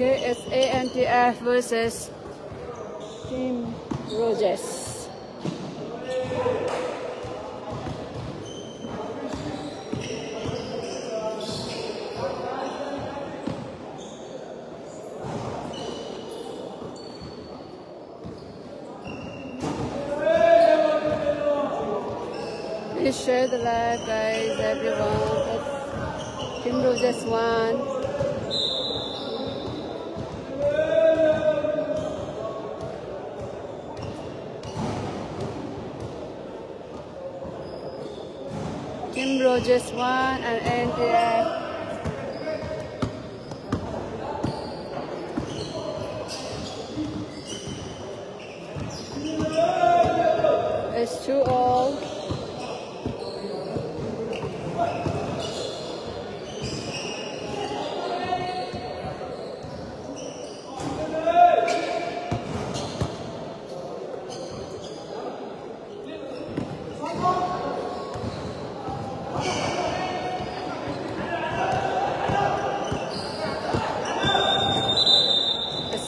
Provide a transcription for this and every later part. Okay, it's ANTF versus Team Rojesh. Please share the live, guys, everyone. That's Team Rojesh won. Team Rojesh won and ANTF. It's 2-all.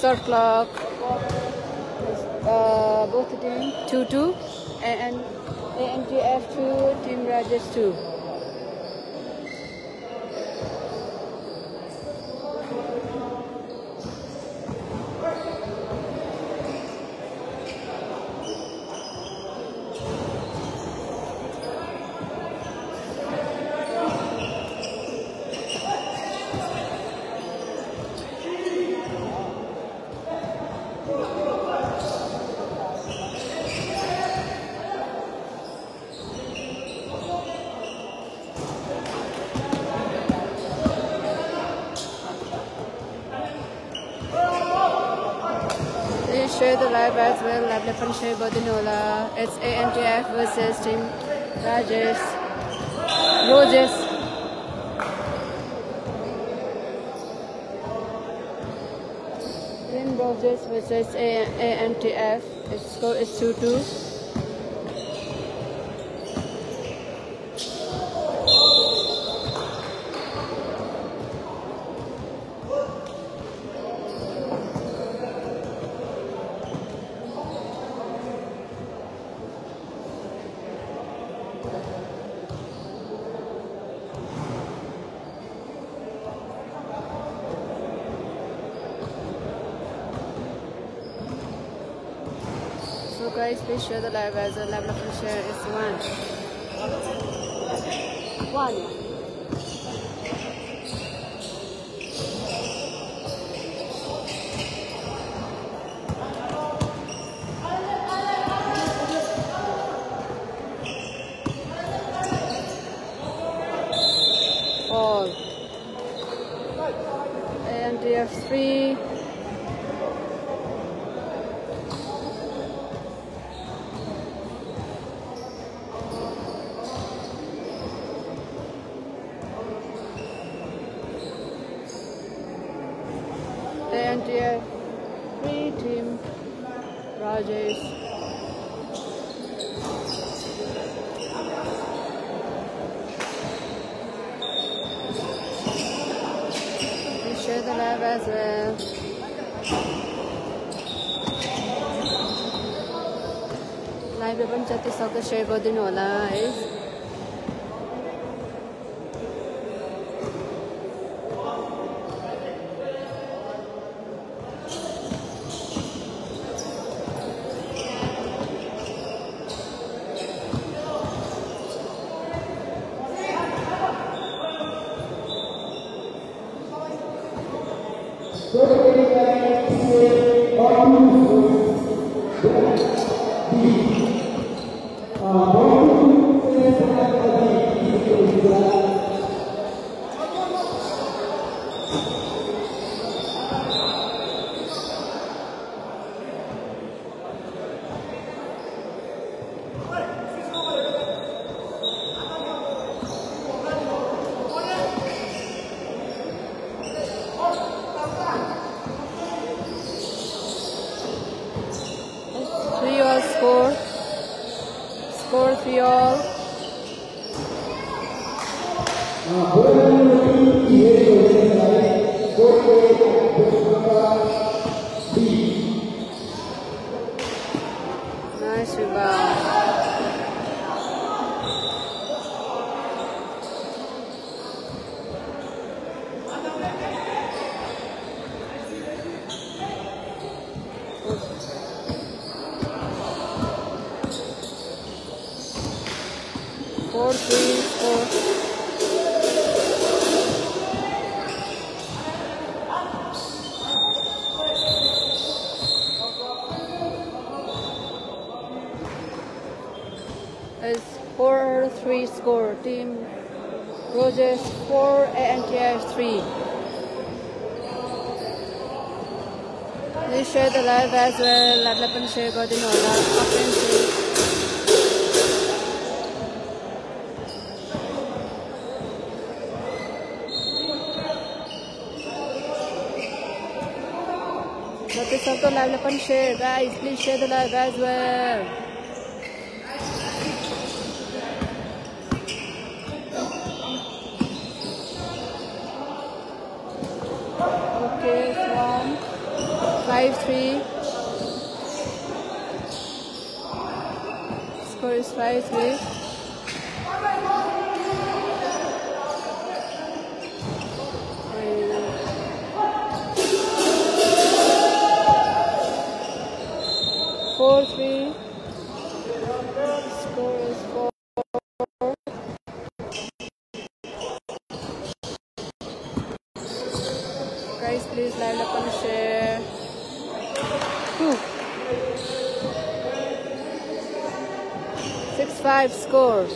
Short clock, both teams 2-2, and ANTF 2, Team Rojesh 2. Share the live as well, lovely friend Shea Bodhinola. It's ANTF versus Team Rojesh. Team Rojesh versus ANTF. Its score is 2-2. So guys, please share the live as well. Level of share is 1. All. ANTF 3. ANTF 3, Team Rojesh. Share the live as well. Live event chatti soccer Shea Bodhinola is. Score 3-all. Nice rebound. Score Team Rojesh 4, ANTF 3. They share the live as well. Latlapan Shea Bodhinola Latlapan Shea, guys, please share the live as well. Okay, from 5-3. Score is 5-3. And 4-3. Score is 4. Please live up and share. Whew. 6-5 score.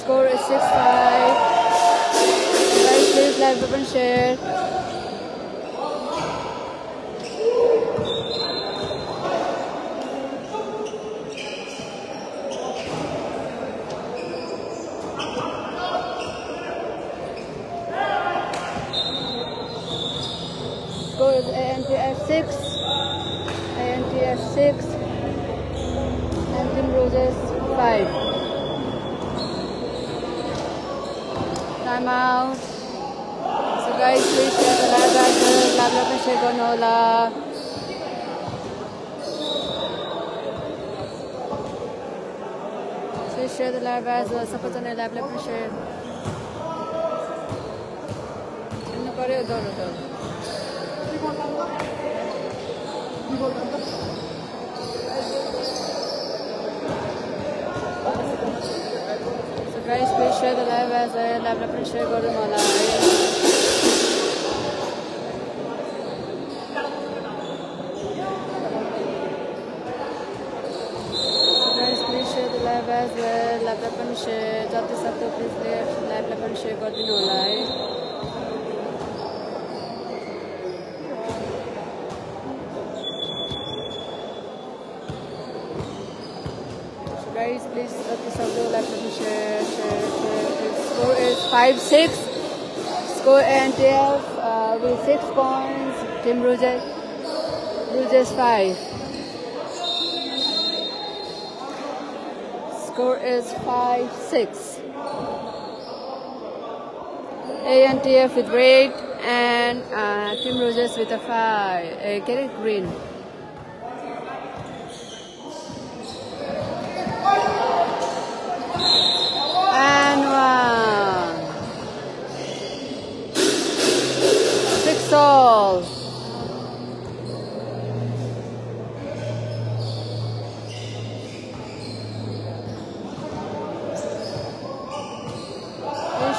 Score is 6-5. Guys, please live up and share. Score is ANTF 6, ANTF 6, and Team Rojesh 5. Timeout. So guys, please share the live as well. And Shea Bodhinola. Please share the live as well. Support on the live and share. So guys, please share the live as well. Live up and Shea Bodhinola. Guys, please share the live as well. Live up and share. Jati sabdo please live up and Shea Bodhinola. Guys, please let this video like and share. Score is 5-6. Score ANTF with 6 points. Team Rojesh 5. Score is 5-6. ANTF with red and Team Rojesh with a 5. Get it green. All. Please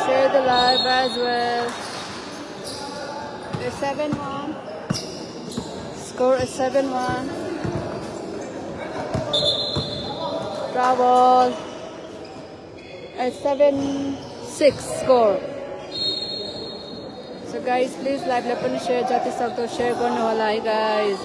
share the live as well. It's 7-1. Score is 7-1. Travel. It's 7-6 score. So guys, please like, and share. Jati sabdo share karne wala hai guys.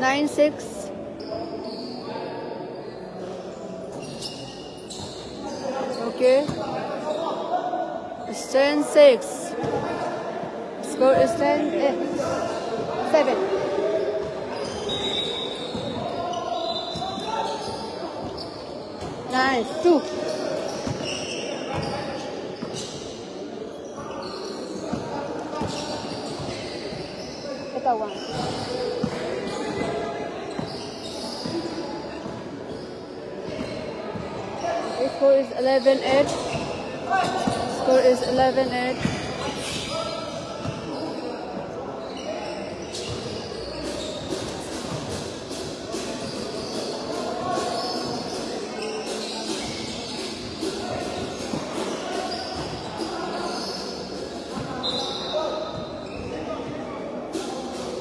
96. Okay. 10-6. Score is 10-7. Nice. 2. Take a 1. Score is 11-8. Score is 11-8.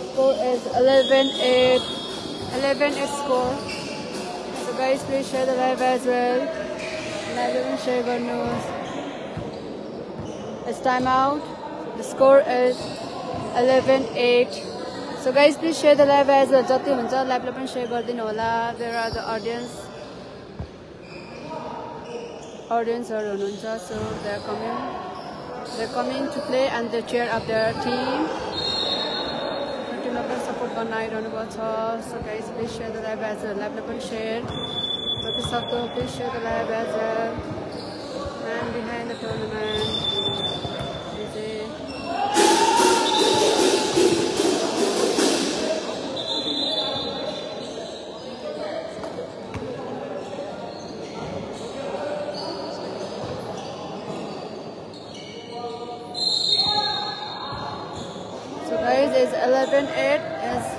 Score is 11-8. 11-8 score. So guys, please share the live as well. Shea Bodhinola. It's time out. The score is 11-8. So guys, please share the live as well. Shea Bodhinola. There are the audience. Audience are Ununcha, so they're coming. They're coming to play and they cheer up their team. So guys, please share the live as well. Share. Please share the live as well. Man behind the tournament. Easy. So guys, it's 11-8. It's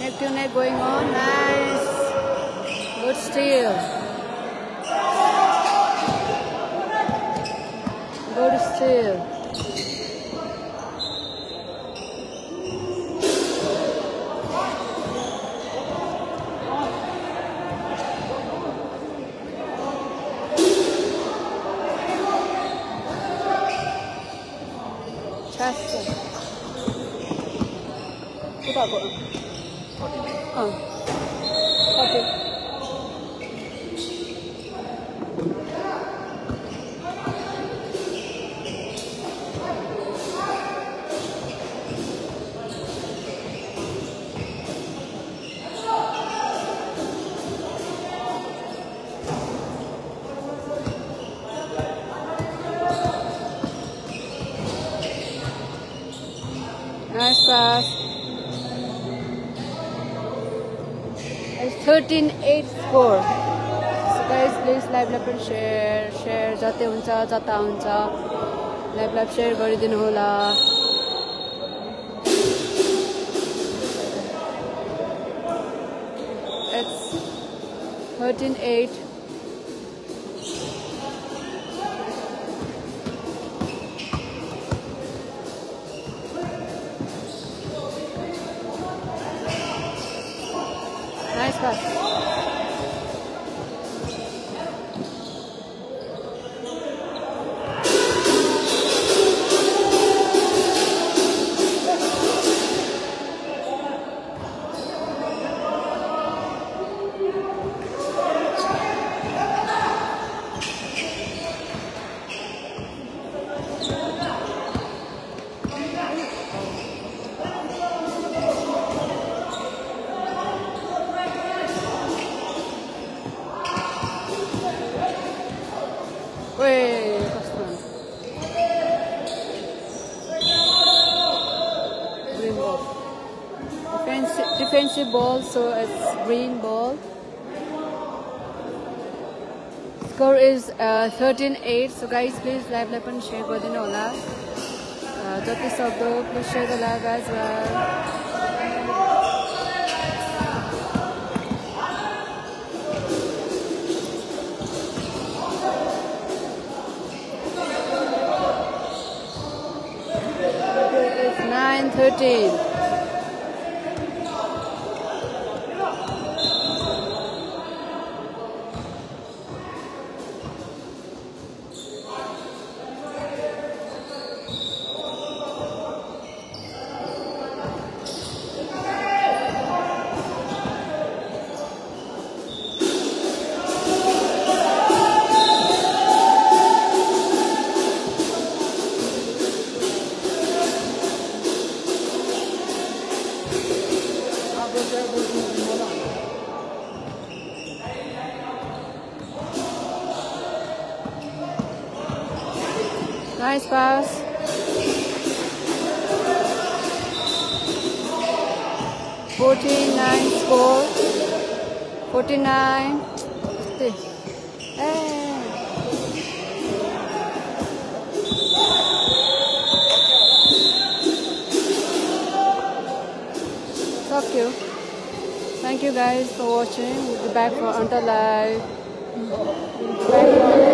neck to neck going on. Nice. Good steal. Good steal. Chester. Okay. Nice pass. It's 13-8 score. So guys, please live and share. Share. Jate huncha, jata huncha. Live share garidinu hola. It's 13-8. Nice pass. Defensive ball, so it's green ball. Score is 13-8. So guys, please live and share Bodhinola. Jati Sabdo, please share the live as well. It's 9-13. Nice pass. Score. 49. Hey. Thank you. Thank you guys for watching. We'll be back for another live. Bye.